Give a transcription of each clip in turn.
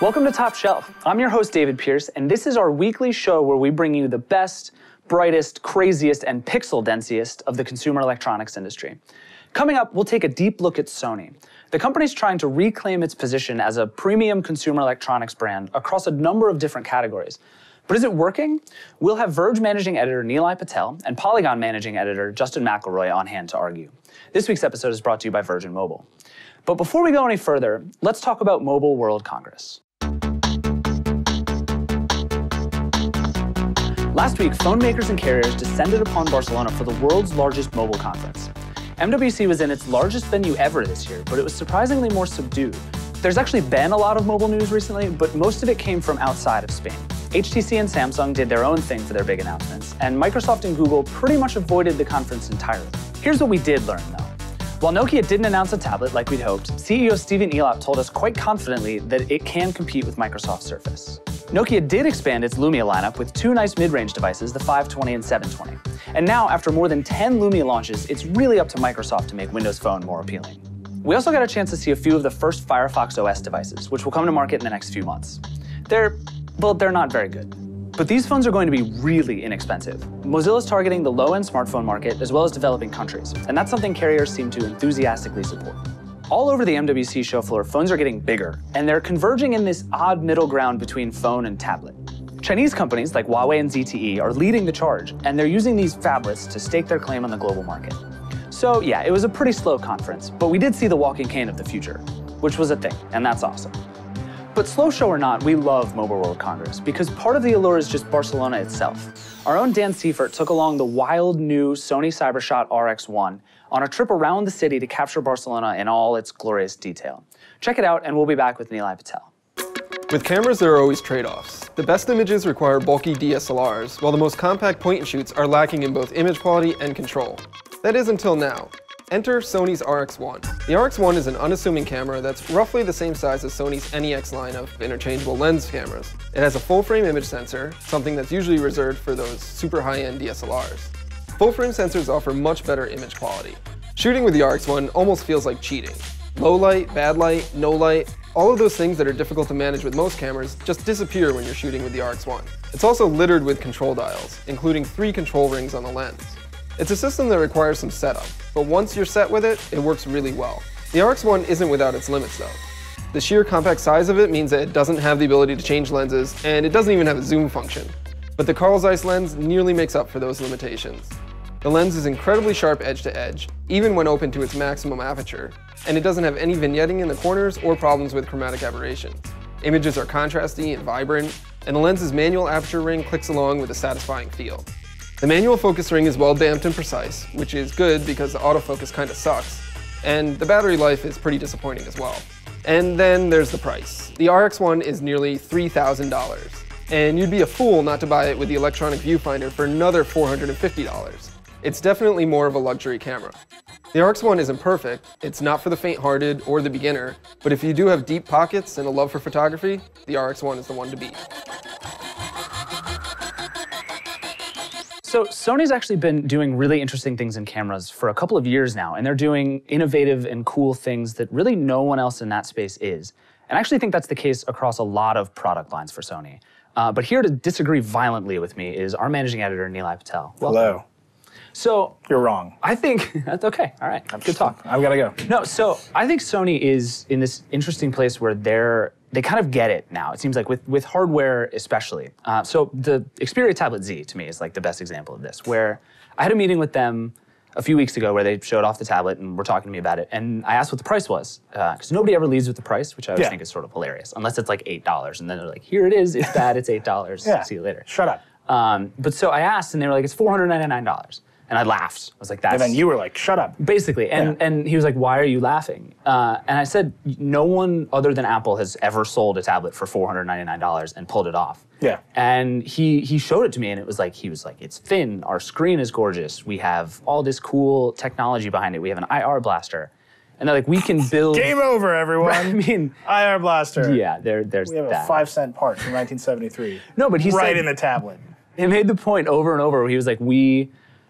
Welcome to Top Shelf. I'm your host, David Pierce, and this is our weekly show where we bring you the best, brightest, craziest, and pixel densiest of the consumer electronics industry. Coming up, we'll take a deep look at Sony. The company's trying to reclaim its position as a premium consumer electronics brand across a number of different categories. But is it working? We'll have Verge managing editor Nilay Patel and Polygon managing editor Justin McElroy on hand to argue. This week's episode is brought to you by Virgin Mobile. But before we go any further, let's talk about Mobile World Congress. Last week, phone makers and carriers descended upon Barcelona for the world's largest mobile conference. MWC was in its largest venue ever this year, but it was surprisingly more subdued. There's actually been a lot of mobile news recently, but most of it came from outside of Spain. HTC and Samsung did their own thing for their big announcements, and Microsoft and Google pretty much avoided the conference entirely. Here's what we did learn, though. While Nokia didn't announce a tablet like we'd hoped, CEO Stephen Elop told us quite confidently that it can compete with Microsoft's Surface. Nokia did expand its Lumia lineup with two nice mid-range devices, the 520 and 720. And now, after more than 10 Lumia launches, it's really up to Microsoft to make Windows Phone more appealing. We also got a chance to see a few of the first Firefox OS devices, which will come to market in the next few months. They're not very good. But these phones are going to be really inexpensive. Mozilla's targeting the low-end smartphone market as well as developing countries, and that's something carriers seem to enthusiastically support. All over the MWC show floor, phones are getting bigger, and they're converging in this odd middle ground between phone and tablet. Chinese companies like Huawei and ZTE are leading the charge, and they're using these phablets to stake their claim on the global market. So yeah, it was a pretty slow conference, but we did see the walking cane of the future, which was a thing, and that's awesome. But slow show or not, we love Mobile World Congress, because part of the allure is just Barcelona itself. Our own Dan Seifert took along the wild new Sony Cybershot RX1, on a trip around the city to capture Barcelona in all its glorious detail. Check it out, and we'll be back with Nilay Patel. With cameras, there are always trade-offs. The best images require bulky DSLRs, while the most compact point-and-shoots are lacking in both image quality and control. That is until now. Enter Sony's RX1. The RX1 is an unassuming camera that's roughly the same size as Sony's NEX line of interchangeable lens cameras. It has a full-frame image sensor, something that's usually reserved for those super high-end DSLRs. Full-frame sensors offer much better image quality. Shooting with the RX1 almost feels like cheating. Low light, bad light, no light, all of those things that are difficult to manage with most cameras just disappear when you're shooting with the RX1. It's also littered with control dials, including 3 control rings on the lens. It's a system that requires some setup, but once you're set with it, it works really well. The RX1 isn't without its limits, though. The sheer compact size of it means that it doesn't have the ability to change lenses, and it doesn't even have a zoom function. But the Carl Zeiss lens nearly makes up for those limitations. The lens is incredibly sharp edge to edge, even when open to its maximum aperture, and it doesn't have any vignetting in the corners or problems with chromatic aberrations. Images are contrasty and vibrant, and the lens's manual aperture ring clicks along with a satisfying feel. The manual focus ring is well damped and precise, which is good because the autofocus kinda sucks, and the battery life is pretty disappointing as well. And then there's the price. The RX1 is nearly $3,000, and you'd be a fool not to buy it with the electronic viewfinder for another $450. It's definitely more of a luxury camera. The RX1 isn't perfect, it's not for the faint-hearted or the beginner, but if you do have deep pockets and a love for photography, the RX1 is the one to beat. So Sony's actually been doing really interesting things in cameras for a couple of years now, and they're doing innovative and cool things that really no one else in that space is. And I actually think that's the case across a lot of product lines for Sony. But here to disagree violently with me is our managing editor, Nilay Patel. Welcome. Hello. So you're wrong. I think that's okay. All right, good talk. I've got to go. No, so I think Sony is in this interesting place where they kind of get it now. It seems like with hardware especially. So the Xperia Tablet Z to me is like the best example of this. Where I had a meeting with them a few weeks ago where they showed off the tablet and were talking to me about it. And I asked what the price was because nobody ever leads with the price, which I always think is sort of hilarious, unless it's like $8 and then they're like, here it is. It's bad. It's $8. See you later. Shut up. But so I asked and they were like, it's $499. And I laughed. I was like, that's... And then you were like, shut up. Basically. And he was like, why are you laughing? And I said, no one other than Apple has ever sold a tablet for $499 and pulled it off. Yeah. And he showed it to me and it was like, he was like, it's thin. Our screen is gorgeous. We have all this cool technology behind it. We have an IR blaster. And they're like, we can build. Game over, everyone. I mean, IR blaster. Yeah, there's. We have that. A 5-cent part from 1973. No, but he's right in the tablet. He made the point over and over. Where he was like,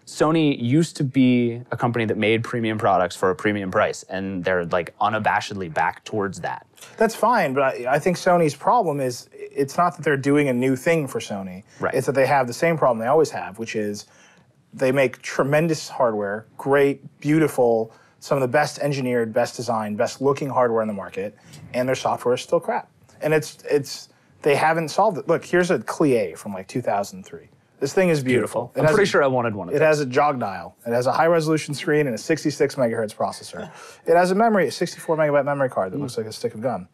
Sony used to be a company that made premium products for a premium price, and they're like unabashedly back towards that. That's fine, but I think Sony's problem is it's not that they're doing a new thing for Sony. Right. It's that they have the same problem they always have, which is they make tremendous hardware, great, beautiful. Some of the best engineered, best designed, best looking hardware in the market, and their software is still crap. And they haven't solved it. Look, here's a Clie from like 2003. This thing is beautiful. I'm pretty sure I wanted one of those. It has a jog dial. It has a high resolution screen and a 66 megahertz processor. It has a 64 megabyte memory card that looks like a stick of gum.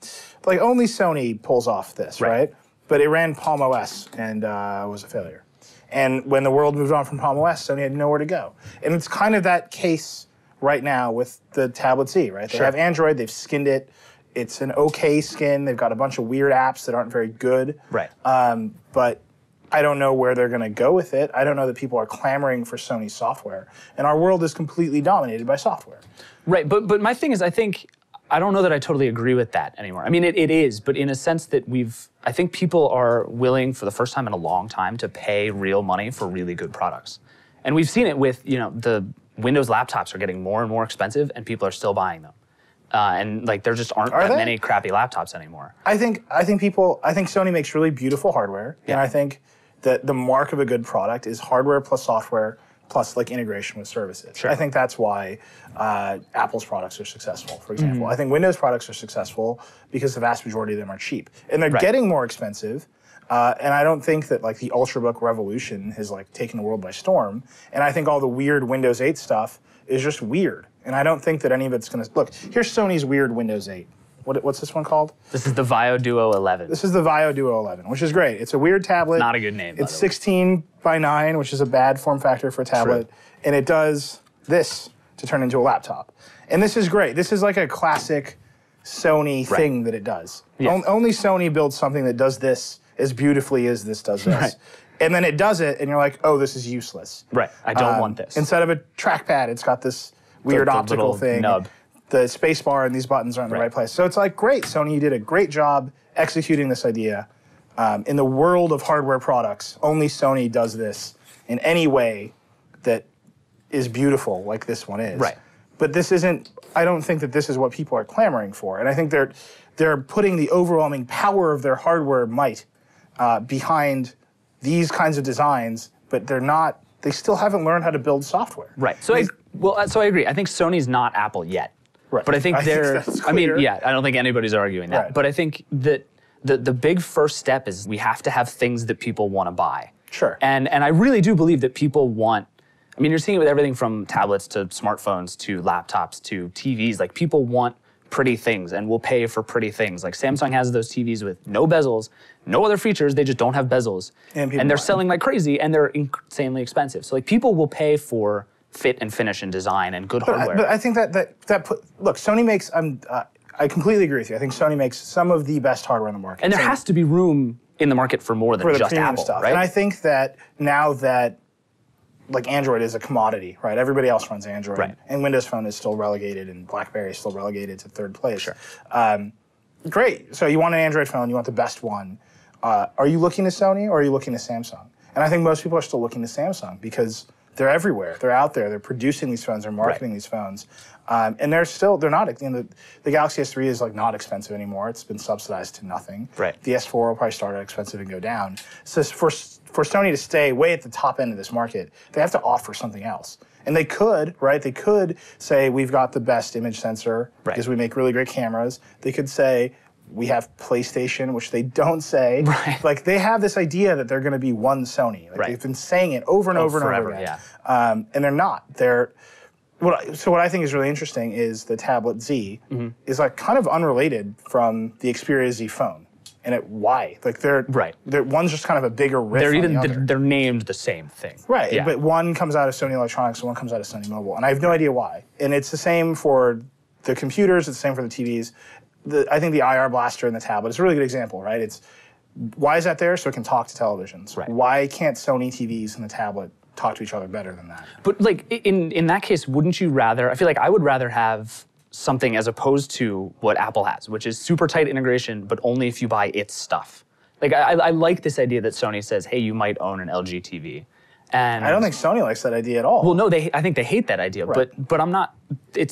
Like only Sony pulls off this, right? But it ran Palm OS and was a failure. And when the world moved on from Palm OS, Sony had nowhere to go. And it's kind of that case right now with the Tablet Z, right? They have Android, they've skinned it. It's an okay skin. They've got a bunch of weird apps that aren't very good. Right. But I don't know where they're gonna go with it. I don't know that people are clamoring for Sony software. And our world is completely dominated by software. Right, but my thing is I don't know that I totally agree with that anymore. I mean, it is, but in a sense that I think people are willing for the first time in a long time to pay real money for really good products. And we've seen it with, you know, the Windows laptops are getting more and more expensive, and people are still buying them. And like, there just aren't that many crappy laptops anymore. I think Sony makes really beautiful hardware, and I think that the mark of a good product is hardware plus software plus like integration with services. Sure. I think that's why Apple's products are successful, for example. I think Windows products are successful because the vast majority of them are cheap, and they're getting more expensive. And I don't think that like the Ultrabook revolution has like taken the world by storm. And I think all the weird Windows 8 stuff is just weird. And I don't think that any of it's gonna, look, here's Sony's weird Windows 8. What's this one called? This is the VAIO Duo 11. This is the VAIO Duo 11, which is great. It's a weird tablet. Not a good name. It's 16:9, which is a bad form factor for a tablet. True. And it does this to turn into a laptop. And this is great. This is like a classic Sony thing that it does. Yes. Only Sony builds something that does this as beautifully as this does this. Right. And then it does it, and you're like, oh, this is useless. Right, I don't want this. Instead of a trackpad, it's got this weird optical thing. Nub. The space bar and these buttons aren't in the right place. So it's like, great, Sony, you did a great job executing this idea. In the world of hardware products, only Sony does this in any way that is beautiful, like this one is. Right. But this isn't, I don't think that this is what people are clamoring for. And I think they're putting the overwhelming power of their hardware might behind these kinds of designs, but they still haven't learned how to build software. Right, so I agree. I think Sony's not Apple yet. Right. But I think I don't think anybody's arguing that. Right. But I think that the big first step is we have to have things that people want to buy. Sure. And I really do believe that people want, I mean, you're seeing it with everything from tablets to smartphones to laptops to TVs, like people want pretty things and will pay for pretty things. Like Samsung has those TVs with no bezels, no other features, they just don't have bezels. And they're selling like crazy and they're insanely expensive. So like people will pay for fit and finish and design and good hardware. But I think look, Sony makes, I completely agree with you. I think Sony makes some of the best hardware in the market. And there has to be room in the market for more than just Apple, right? And I think that now that like Android is a commodity, right? Everybody else runs Android. Right. And Windows Phone is still relegated and BlackBerry is still relegated to third place. Sure. Great, so you want an Android phone, you want the best one. Are you looking to Sony or are you looking to Samsung? And I think most people are still looking to Samsung because they're everywhere, they're out there, they're producing these phones, they're marketing these phones. And they're not, you know, the Galaxy S3 is like not expensive anymore, it's been subsidized to nothing. Right. The S4 will probably start out expensive and go down. So for Sony to stay way at the top end of this market, they have to offer something else. And they could, right? They could say, we've got the best image sensor because we make really great cameras. They could say, we have PlayStation, which they don't say. Right. Like, they have this idea that they're going to be one Sony. Like, they've been saying it over and over forever, and over again. Yeah. And they're not. So what I think is really interesting is the Tablet Z is like kind of unrelated from the Xperia Z phone. And why? Like one's just kind of a bigger riff. They're named the same thing. Right, yeah. But one comes out of Sony Electronics and one comes out of Sony Mobile, and I have no idea why. And it's the same for the computers, it's the same for the TVs. I think the IR blaster and the tablet is a really good example, right? Why is that there? So it can talk to televisions. Right. Why can't Sony TVs and the tablet talk to each other better than that? But like in that case, wouldn't you rather? I feel like I would rather have something as opposed to what Apple has, which is super tight integration, but only if you buy its stuff. Like, I like this idea that Sony says, hey, you might own an LG TV. And I don't think Sony likes that idea at all. Well, no, I think they hate that idea, right. but I'm not, they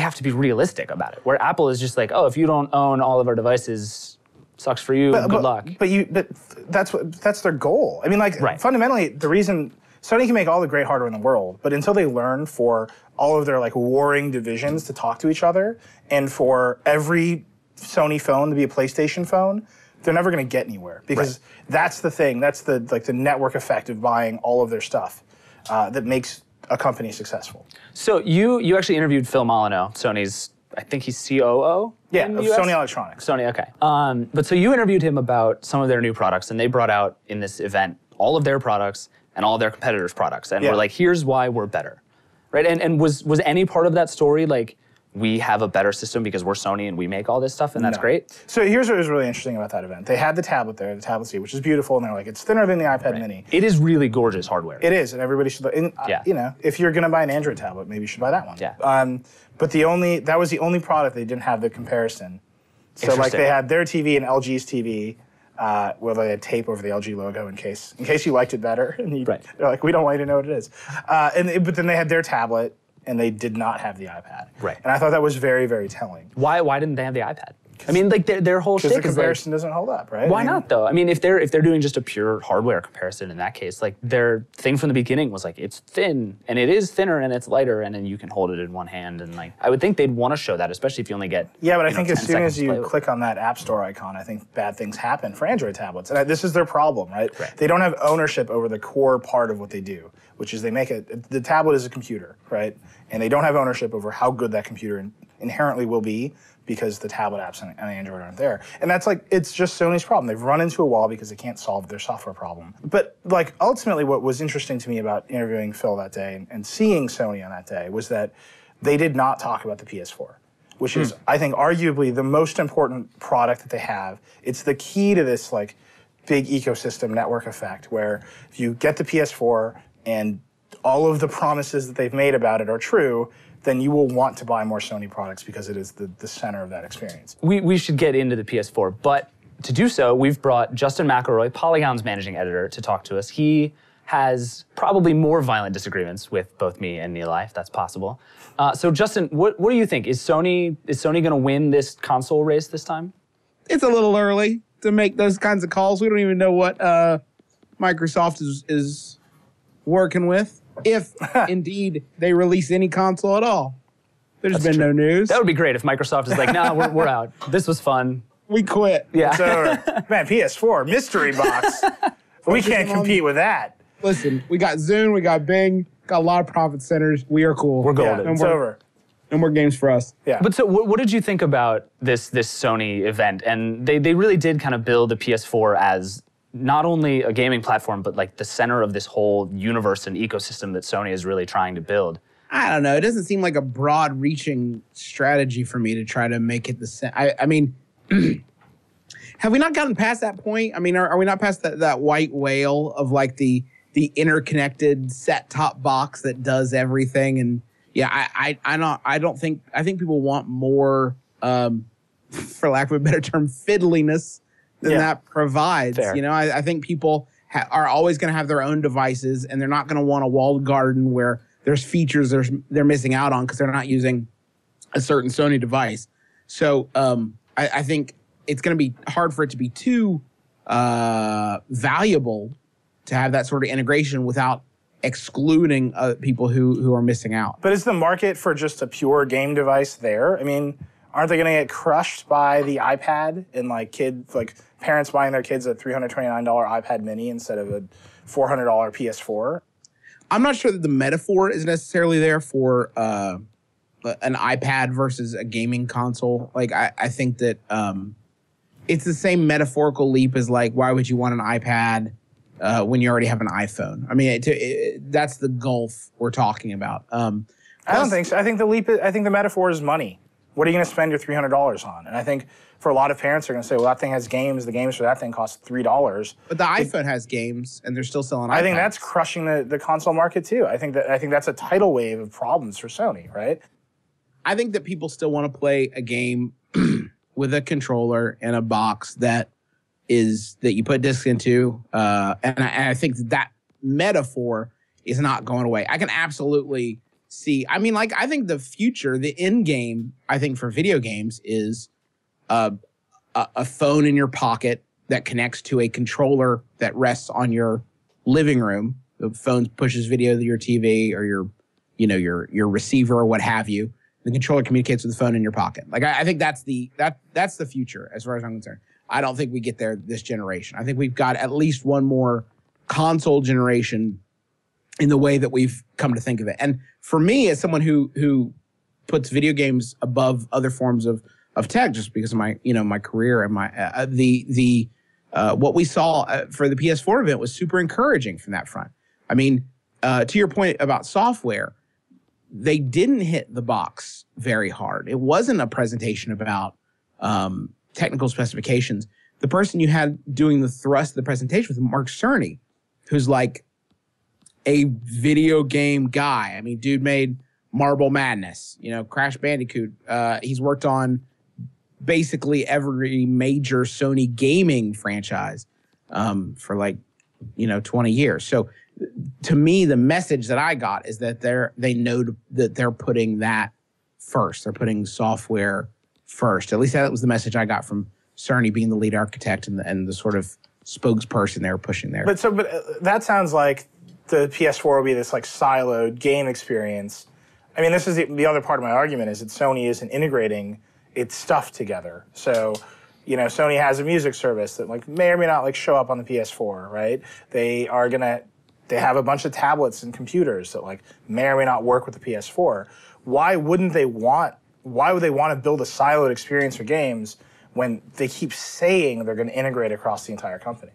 have to be realistic about it. Where Apple is just like, oh, if you don't own all of our devices, sucks for you, good luck. But that's their goal. I mean, like, right. Fundamentally, the reason, Sony can make all the great hardware in the world, but until they learn for all of their, like, warring divisions to talk to each other and for every Sony phone to be a PlayStation phone, they're never going to get anywhere, because right. That's the thing. That's the like the network effect of buying all of their stuff that makes a company successful. So you actually interviewed Phil Molyneux, Sony's, I think he's COO. Yeah, of US? Sony Electronics. Sony, okay. But so you interviewed him about some of their new products, and they brought out in this event all of their products and all their competitors' products, and we're like, here's why we're better, right? And was any part of that story like, we have a better system because we're Sony and we make all this stuff, and that's great? So here's what was really interesting about that event. They had the tablet there, the Tablet Z, which is beautiful, and they're like, it's thinner than the iPad Mini. It is really gorgeous hardware. It is, and everybody should, you know, if you're gonna buy an Android tablet, maybe you should buy that one. Yeah. But that was the only product they didn't have the comparison. So like they had their TV and LG's TV, where they had tape over the LG logo in case you liked it better. And they're like, we don't want you to know what it is. But then they had their tablet, and they did not have the iPad. Right. And I thought that was very, very telling. Why didn't they have the iPad? I mean, like their whole shtick is, because the comparison doesn't hold up, right? Why not though? I mean, if they're doing just a pure hardware comparison in that case, like their thing from the beginning was like, it's thin, and it is thinner, and it's lighter, and then you can hold it in one hand, and like I would think they'd want to show that, especially if you only get But I think as soon as you click on that App Store icon, I think bad things happen for Android tablets, and this is their problem, right? They don't have ownership over the core part of what they do, which is they make the tablet is a computer, right? And they don't have ownership over how good that computer inherently will be, because the tablet apps on Android aren't there. And that's like, it's just Sony's problem. They've run into a wall because they can't solve their software problem. But like ultimately what was interesting to me about interviewing Phil that day and seeing Sony on that day was that they did not talk about the PS4, which is, I think, arguably the most important product that they have. It's the key to this like big ecosystem network effect, where if you get the PS4 and all of the promises that they've made about it are true, then you will want to buy more Sony products because it is the center of that experience. We should get into the PS4, but to do so, we've brought Justin McElroy, Polygon's managing editor, to talk to us. He has probably more violent disagreements with both me and Nilay, if that's possible. So Justin, what do you think? Is Sony gonna win this console race this time? It's a little early to make those kinds of calls. We don't even know what Microsoft is working with, if indeed they release any console at all. That's been true. No news. That would be great if Microsoft is like, no, we're out. This was fun. We quit. Yeah. So, man, PS4, mystery box. We can't compete with that. Listen, we got Zune, we got Bing, got a lot of profit centers. We are cool. We're golden. Yeah, it's over. No more games for us. Yeah. But so what did you think about this Sony event? And they really did kind of build the PS4 as not only a gaming platform, but like the center of this whole universe and ecosystem that Sony is really trying to build. I don't know. It doesn't seem like a broad-reaching strategy for me to try to make it the same. I mean, have we not gotten past that point? I mean, are we not past that white whale of like the interconnected set-top box that does everything? And yeah, I think people want more, for lack of a better term, fiddliness than that provides. Fair. You know, I think people are always going to have their own devices, and they're not going to want a walled garden where there's features they're missing out on because they're not using a certain Sony device. So I think it's going to be hard for it to be too valuable to have that sort of integration without excluding people who are missing out. But is the market for just a pure game device there? I mean, aren't they going to get crushed by the iPad and like parents buying their kids a $329 iPad Mini instead of a $400 PS4? I'm not sure that the metaphor is necessarily there for an iPad versus a gaming console. Like I think that it's the same metaphorical leap as like, why would you want an iPad when you already have an iPhone? I mean, that's the gulf we're talking about. I don't think so. I think the metaphor is money. What are you going to spend your $300 on? And I think for a lot of parents, they're going to say, well, that thing has games. The games for that thing cost $3. But the iPhone has games, and they're still selling iPads. I think that's crushing the console market, too. I think that's a tidal wave of problems for Sony, right? I think that people still want to play a game with a controller and a box that is that you put discs into. And I think that metaphor is not going away. I can absolutely see. I mean, like, I think the future, the end game, I think for video games is a phone in your pocket that connects to a controller that rests on your living room. The phone pushes video to your TV or your, you know, your receiver or what have you. The controller communicates with the phone in your pocket. Like, I think that's the future as far as I'm concerned. I don't think we get there this generation. I think we've got at least one more console generation in the way that we've come to think of it. And for me, as someone who puts video games above other forms of tech, just because of my, you know, my career and my what we saw for the PS4 event was super encouraging from that front. I mean, to your point about software, they didn't hit the box very hard. It wasn't a presentation about technical specifications. The person you had doing the thrust of the presentation was Mark Cerny, who's like a video game guy. I mean, dude made Marble Madness, you know, Crash Bandicoot. He's worked on basically every major Sony gaming franchise for like, you know, 20 years. So to me, the message that I got is that they know that they're putting that first. They're putting software first. At least that was the message I got from Cerny being the lead architect and the sort of spokesperson they were pushing there. But that sounds like the PS4 will be this like siloed game experience. I mean, this is the other part of my argument is that Sony isn't integrating its stuff together. So, you know, Sony has a music service that like may or may not like show up on the PS4, right? They are gonna. They have a bunch of tablets and computers that like may or may not work with the PS4. Why would they want to build a siloed experience for games when they keep saying they're going to integrate across the entire company?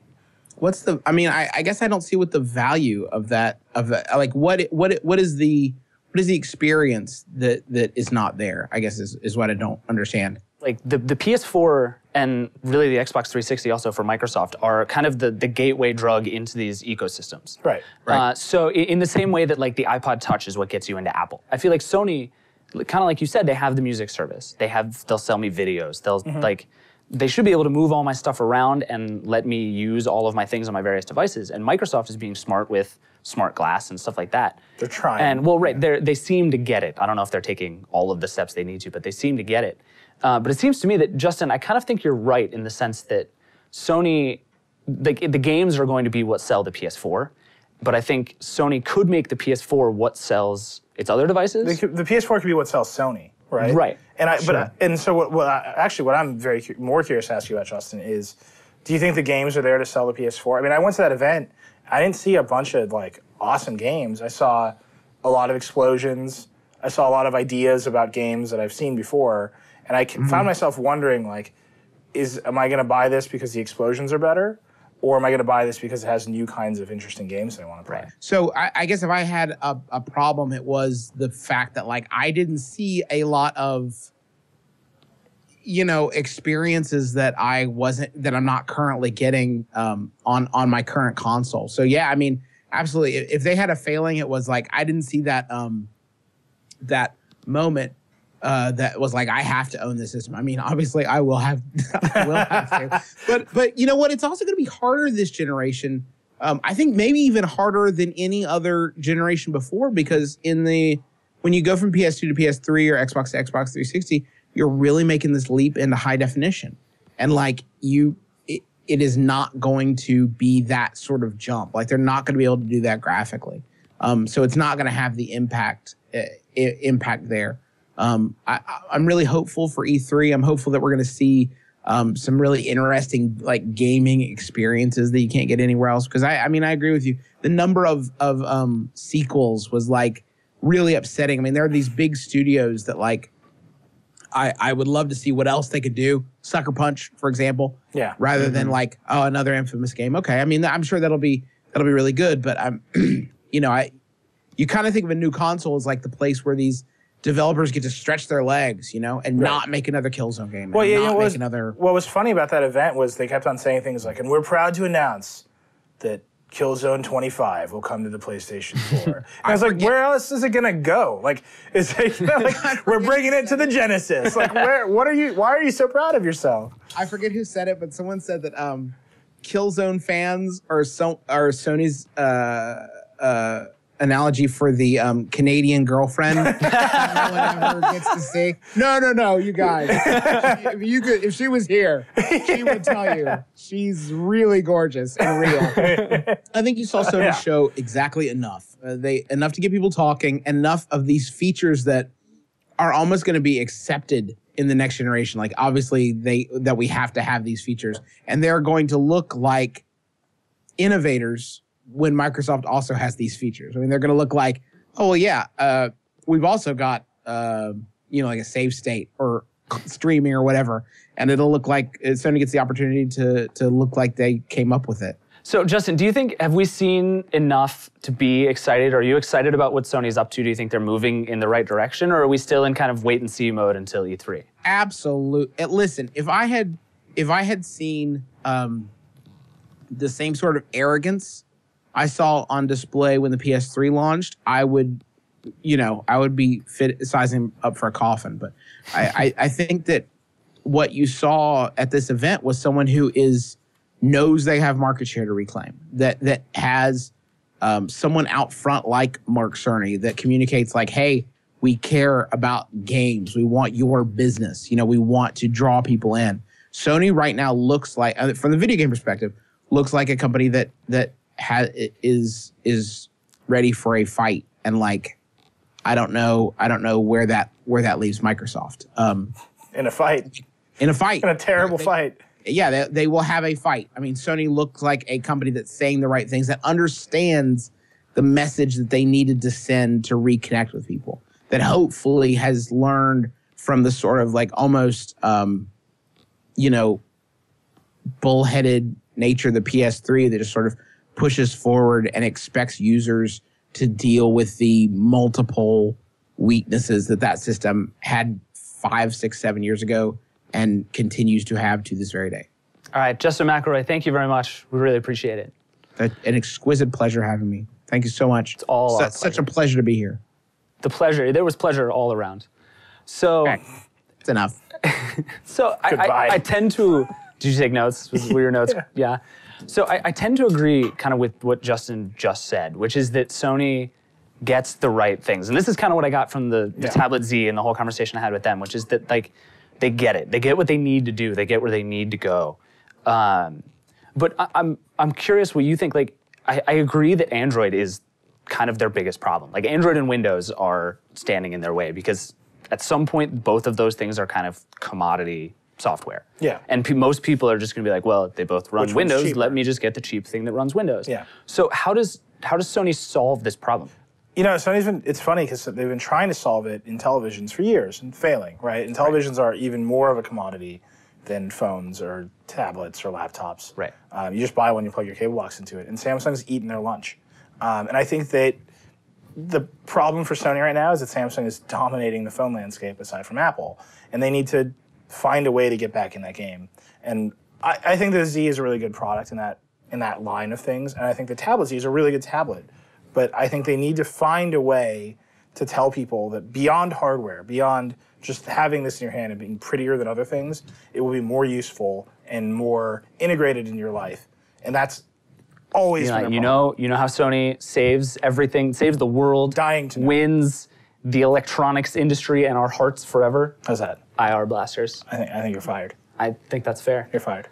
What's the? I mean, I guess I don't see what the value of that like what is the experience that is not there? I guess is what I don't understand. Like the PS4 and really the Xbox 360 also for Microsoft are kind of the gateway drug into these ecosystems. Right, right. So in the same way that like the iPod Touch is what gets you into Apple, I feel like Sony, kind of like you said, they have the music service. They'll sell me videos. They'll like, they should be able to move all my stuff around and let me use all of my things on my various devices. And Microsoft is being smart with smart glass and stuff like that. They're trying. And well, right, they seem to get it. I don't know if they're taking all of the steps they need to, but they seem to get it. But it seems to me that, Justin, I kind of think you're right in the sense that Sony, the games are going to be what sell the PS4, but I think Sony could make the PS4 what sells its other devices. The PS4 could be what sells Sony, right? Right. And so what I'm more curious to ask you about, Justin, is do you think the games are there to sell the PS4? I mean, I went to that event. I didn't see a bunch of like awesome games. I saw a lot of explosions. I saw a lot of ideas about games that I've seen before. And I found myself wondering, like, am I going to buy this because the explosions are better? Or am I going to buy this because it has new kinds of interesting games that I want to play? Right. So I guess if I had a problem, it was the fact that, like, I didn't see a lot of, you know, experiences that I'm not currently getting on my current console. So, yeah, I mean, absolutely. If they had a failing, it was, like, I didn't see that that moment. That was like, I have to own this system. I mean, obviously, I will have to. But you know what? It's also going to be harder this generation. I think maybe even harder than any other generation before, because when you go from PS2 to PS3 or Xbox to Xbox 360, you're really making this leap into high definition, and like it is not going to be that sort of jump. Like they're not going to be able to do that graphically. So it's not going to have the impact there. I'm really hopeful for E3. I'm hopeful that we're going to see some really interesting like gaming experiences that you can't get anywhere else. Because I mean, I agree with you. The number of sequels was like really upsetting. I mean, there are these big studios that like I would love to see what else they could do. Sucker Punch, for example. Yeah. Rather than like another Infamous game. Okay. I mean, I'm sure that'll be really good. But I'm you know you kind of think of a new console as like the place where these developers get to stretch their legs, you know, and not make another Killzone game. Well, yeah, you know, what was funny about that event was they kept on saying things like, and we're proud to announce that Killzone 25 will come to the PlayStation 4. And I was like, where else is it gonna go? Like, it's like, we're bringing it to the Genesis. Like, why are you so proud of yourself? I forget who said it, but someone said that Killzone fans are Sony's analogy for the Canadian girlfriend. No one ever gets to see. No, you guys. If she was here, she would tell you she's really gorgeous and real. I think you saw Sony show exactly enough. Enough to get people talking, enough of these features that are almost going to be accepted in the next generation. Like, obviously, that we have to have these features. And they're going to look like innovators when Microsoft also has these features. I mean, they're going to look like, oh, well, yeah, we've also got, you know, like a save state or streaming or whatever. And it'll look like Sony gets the opportunity to look like they came up with it. So, Justin, do you think, have we seen enough to be excited? Are you excited about what Sony's up to? Do you think they're moving in the right direction? Or are we still in kind of wait-and-see mode until E3? Absolutely. Listen, if I had seen the same sort of arrogance I saw on display when the PS3 launched, I would be sizing up for a coffin. But I think that what you saw at this event was someone who knows they have market share to reclaim, that has someone out front like Mark Cerny that communicates like, hey, we care about games. We want your business. You know, we want to draw people in. Sony right now looks like, from the video game perspective, looks like a company that is ready for a fight, and like I don't know where that leaves Microsoft. In a fight. In a terrible fight. Yeah, they will have a fight. I mean, Sony looks like a company that's saying the right things, that understands the message that they needed to send to reconnect with people, that hopefully has learned from the sort of like almost bullheaded nature of the PS3 that just sort of pushes forward and expects users to deal with the multiple weaknesses that system had 5, 6, 7 years ago and continues to have to this very day. All right, Justin McElroy, thank you very much. We really appreciate it. An exquisite pleasure having me. Thank you so much. It's all such a pleasure to be here. The pleasure. There was pleasure all around. So okay. That's enough. So I tend to... Did you take notes? Were your notes? Yeah. So I tend to agree kind of with what Justin just said, which is that Sony gets the right things. And this is kind of what I got from the Tablet Z and the whole conversation I had with them, which is that like they get it. They get what they need to do. They get where they need to go. But I'm curious what you think. Like I agree that Android is kind of their biggest problem. Like Android and Windows are standing in their way because at some point both of those things are kind of commodity software. Yeah. And most people are just going to be like, well, they both run Windows. Let me just get the cheap thing that runs Windows. Yeah. So how does Sony solve this problem? You know, Sony's been, it's funny because they've been trying to solve it in televisions for years and failing, right? And televisions are even more of a commodity than phones or tablets or laptops. Right. You just buy one, you plug your cable box into it. And Samsung's eaten their lunch. And I think that the problem for Sony right now is that Samsung is dominating the phone landscape aside from Apple. And they need to find a way to get back in that game. And I think the Z is a really good product in that line of things. And I think the Tablet Z is a really good tablet. But I think they need to find a way to tell people that beyond hardware, beyond just having this in your hand and being prettier than other things, it will be more useful and more integrated in your life. And that's always you know how Sony saves everything, saves the world, wins the electronics industry and our hearts forever. How's that? IR blasters. I think you're fired. I think that's fair. You're fired.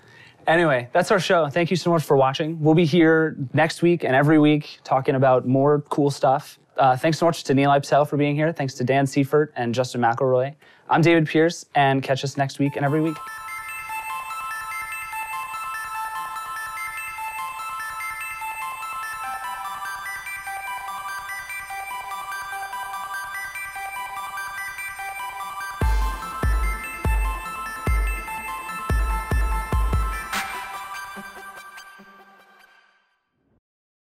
Anyway, that's our show. Thank you so much for watching. We'll be here next week and every week talking about more cool stuff. Thanks so much to Nilay Patel for being here. Thanks to Dan Seifert and Justin McElroy. I'm David Pierce, and catch us next week and every week.